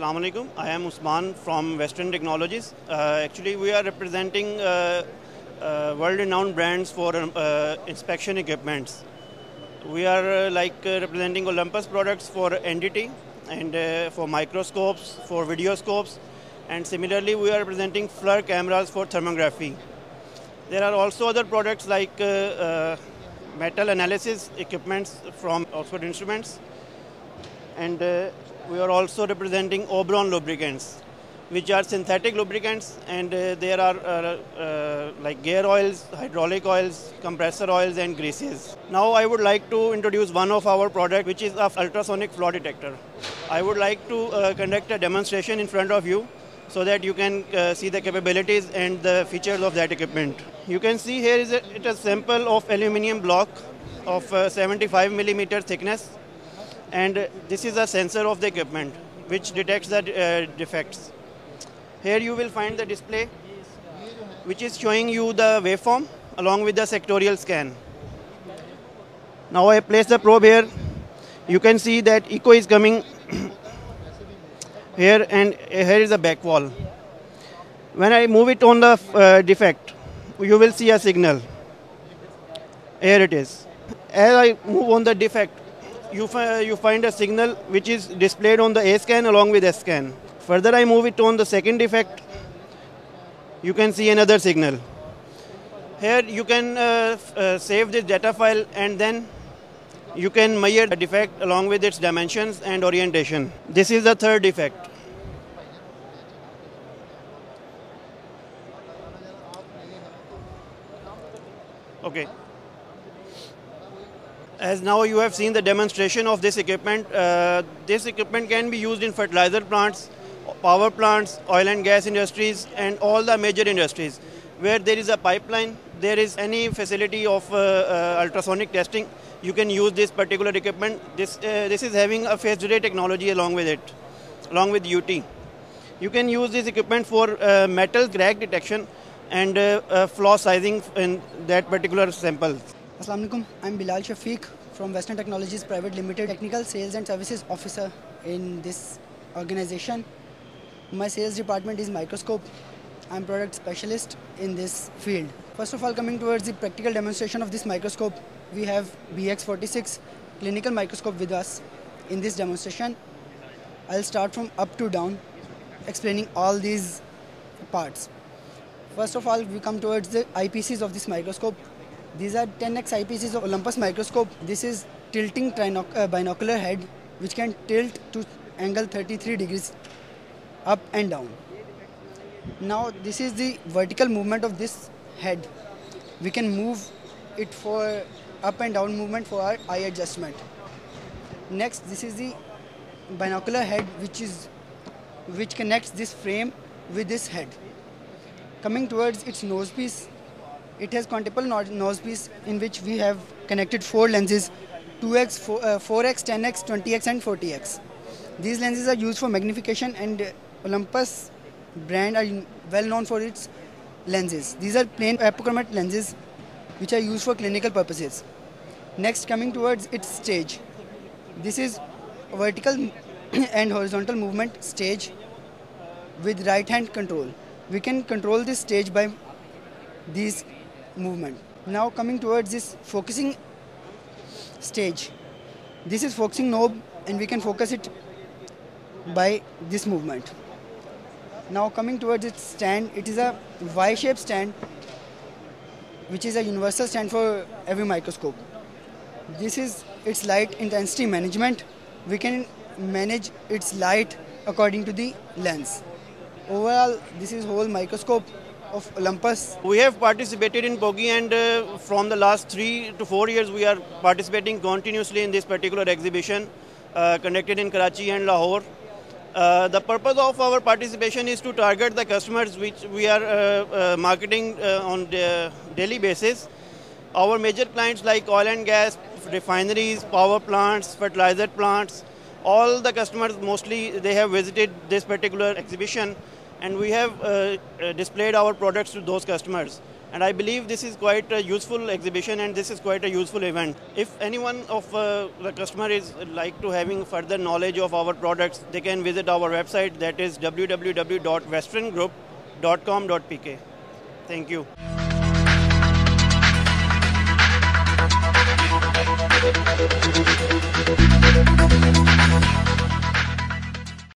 Assalamu alaikum. I am Usman from Western Technologies. Actually, we are representing world-renowned brands for inspection equipments. We are representing Olympus products for NDT and for microscopes, for videoscopes, and similarly we are representing FLIR cameras for thermography. There are also other products like metal analysis equipments from Oxford Instruments, and we are also representing Oberon lubricants, which are synthetic lubricants, and there are gear oils, hydraulic oils, compressor oils and greases. Now I would like to introduce one of our products, which is an ultrasonic flaw detector. I would like to conduct a demonstration in front of you so that you can see the capabilities and the features of that equipment. You can see here is a sample of aluminium block of 75 millimeter thickness, and this is a sensor of the equipment which detects the defects. Here you will find the display which is showing you the waveform along with the sectorial scan. Now I place the probe here. You can see that echo is coming here, and here is the back wall. When I move it on the defect, you will see a signal. Here it is. As I move on the defect, you find a signal which is displayed on the A scan along with S scan. Further, I move it on the second defect, you can see another signal. Here you can save this data file, and then you can measure the defect along with its dimensions and orientation. This is the third defect. Okay. As now you have seen the demonstration of this equipment. This equipment can be used in fertilizer plants, power plants, oil and gas industries, and all the major industries where there is a pipeline, there is any facility of ultrasonic testing. You can use this particular equipment. This is having a phased array technology along with it, along with UT. You can use this equipment for metal crack detection and flaw sizing in that particular sample. Assalamu alaikum. I'm Bilal Shafiq from Western Technologies Private Limited, Technical Sales and Services Officer in this organization. My sales department is microscope. I'm product specialist in this field. First of all, coming towards the practical demonstration of this microscope, we have BX46 clinical microscope with us in this demonstration. I'll start from up to down, explaining all these parts. First of all, we come towards the eyepieces of this microscope. These are 10x eyepieces of Olympus microscope. This is tilting binocular head, which can tilt to angle 33 degrees. Up and down. Now this is the vertical movement of this head. We can move it for up and down movement for our eye adjustment. Next, this is the binocular head which connects this frame with this head. Coming towards its nose piece, it has quintuple nose piece in which we have connected 4 lenses, 4x, 10x, 20x and 40x. These lenses are used for magnification, and Olympus brand are well known for its lenses. These are plain apochromat lenses which are used for clinical purposes. Next, coming towards its stage. This is vertical and horizontal movement stage with right hand control. We can control this stage by these movement. Now coming towards this focusing stage. This is focusing knob, and we can focus it by this movement. Now coming towards its stand, it is a Y-shaped stand which is a universal stand for every microscope. This is its light intensity management. We can manage its light according to the lens. Overall, this is whole microscope of Olympus. We have participated in POGEE, and from the last 3 to 4 years we are participating continuously in this particular exhibition conducted in Karachi and Lahore. The purpose of our participation is to target the customers which we are marketing on a daily basis. Our major clients like oil and gas, refineries, power plants, fertilizer plants, all the customers mostly they have visited this particular exhibition, and we have displayed our products to those customers. And I believe this is quite a useful exhibition and this is quite a useful event. If anyone of the customer is like to having further knowledge of our products, they can visit our website, that is www.westerngroup.com.pk. Thank you.